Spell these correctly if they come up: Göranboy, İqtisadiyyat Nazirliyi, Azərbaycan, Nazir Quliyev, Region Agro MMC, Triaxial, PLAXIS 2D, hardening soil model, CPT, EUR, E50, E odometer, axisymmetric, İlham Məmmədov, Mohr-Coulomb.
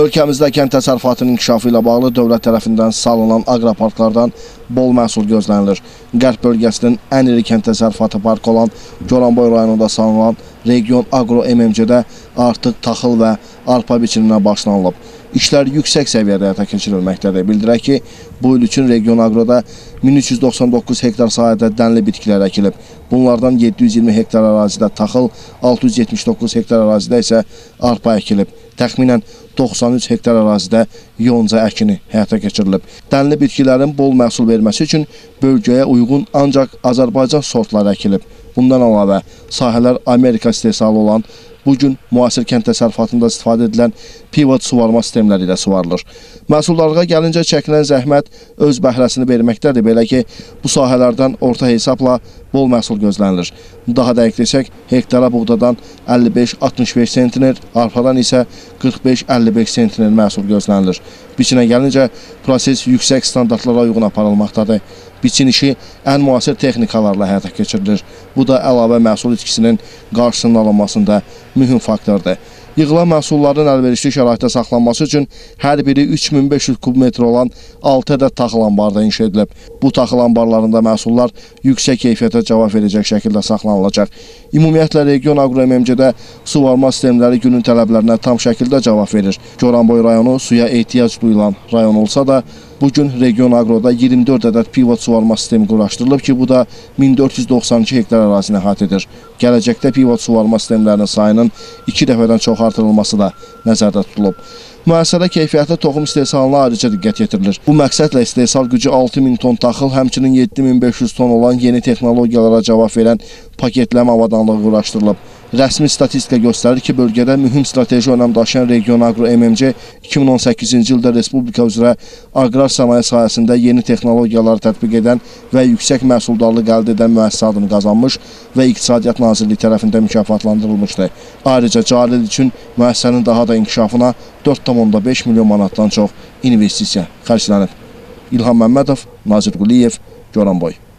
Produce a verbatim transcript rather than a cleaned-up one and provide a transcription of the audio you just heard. Ölkəmizdə kənd təsərrüfatının inkişafı ilə bağlı dövlət tərəfindən salınan aqroparklardan bol məhsul gözlənilir. Qərb bölgəsinin ən iri kənd təsərrüfatı parkı olan Göranboy rayonunda salınan Region Agro M M C-də artıq taxıl və arpa biçiminə başlanılıb. İşlər yüksək səviyyədə həyata keçirilməkdədir. Bildirək ki, bu il üçün Region Agroda min üç yüz doxsan doqquz hektar sahədə dənli bitkilər əkilib. Bunlardan yeddi yüz iyirmi hektar ərazidə taxıl, altı yüz yetmiş doqquz hektar ərazidə isə arpa əkilib. Təxminən doxsan üç hektar ərazidə yonca əkini həyata keçirilib. Dənli bitkilərin bol məhsul verməsi üçün bölgəyə uyğun ancaq Azərbaycan sortları əkilib. Bundan əlavə, sahələr Amerika istehsalı olan, bugün müasir kənd təsərrüfatında istifadə edilən pivot suvarma sistemləri ilə suvarılır. Məhsullarına gəlincə çəkilən zəhmət öz bəhrəsini verməkdədir, belə ki, bu sahələrdən orta hesabla bol məhsul gözlənilir. Daha dəqiq desək, hektara buğdadan əlli beş altmış beş sentiner, arpadan isə qırx beş əlli beş sentiner məhsul gözlənilir. Biçinə gəlincə, proses yüksək standartlara uyğun aparılmaqdadır. Biçin işi ən müasir texnikalarla həyata keçirilir. Bu da əlavə məhsul itkisinin qarşısının alınmasında mühüm faktordur. Yığılan məhsulların əlverişli şəraitdə saxlanması üçün hər biri üç min beş yüz kub metr olan altı ədəd taxıl anbarda inşa edilib. Bu taxıl anbarlarında məhsullar yüksək keyfiyyətə cavab verəcək şəkildə saxlanılacaq. Ümumiyyətlə, Region Agro M M C-də suvarma sistemləri günün tələblərinə tam şəkildə cavab verir. Göranboy rayonu suya ehtiyac duyulan rayon olsa da, bugün Region Agroda iyirmi dörd ədəd pivot suvarma sistemi quraşdırılıb ki, bu da min dörd yüz doxsan iki hektar ərazini əhatə edir. Gələcəkdə pivot suvarma sistemlərinin sayının iki dəfədən çox artırılması da nəzərdə tutulub. Müəssisədə keyfiyyətli toxum istehsalına ayrıca diqqət yetirilir. Bu məqsədlə istehsal gücü altı min ton taxıl, həmçinin yeddi min beş yüz ton olan yeni texnologiyalara cavab verən paketləmə avadanlığı quraşdırılıb. Rəsmi statistika göstərir ki, bölgədə mühüm strateji önəm daşıyan Region Agro M M C iki min on səkkizinci ildə Respublika üzrə agrar sənaye sahəsində yeni texnologiyaları tətbiq edən və yüksək məhsuldarlıq əldə edən müəssisə adını qazanmış və İqtisadiyyat Nazirliyi tərəfində mükafatlandırılmışdı. Ayrıca cari il üçün müəssisənin daha da inkişafına dörd tam onda beş milyon manatdan çox investisiya xərclənib. İlham Məmmədov, Nazir Quliyev, Göranboy.